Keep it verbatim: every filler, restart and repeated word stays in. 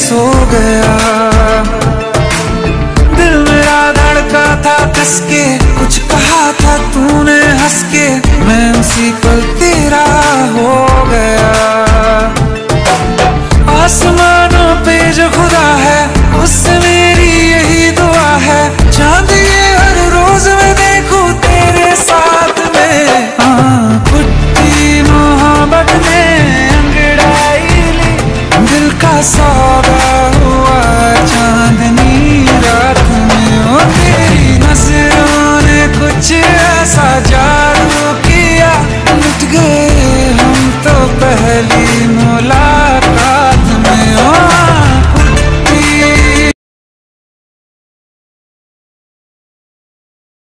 सो गया।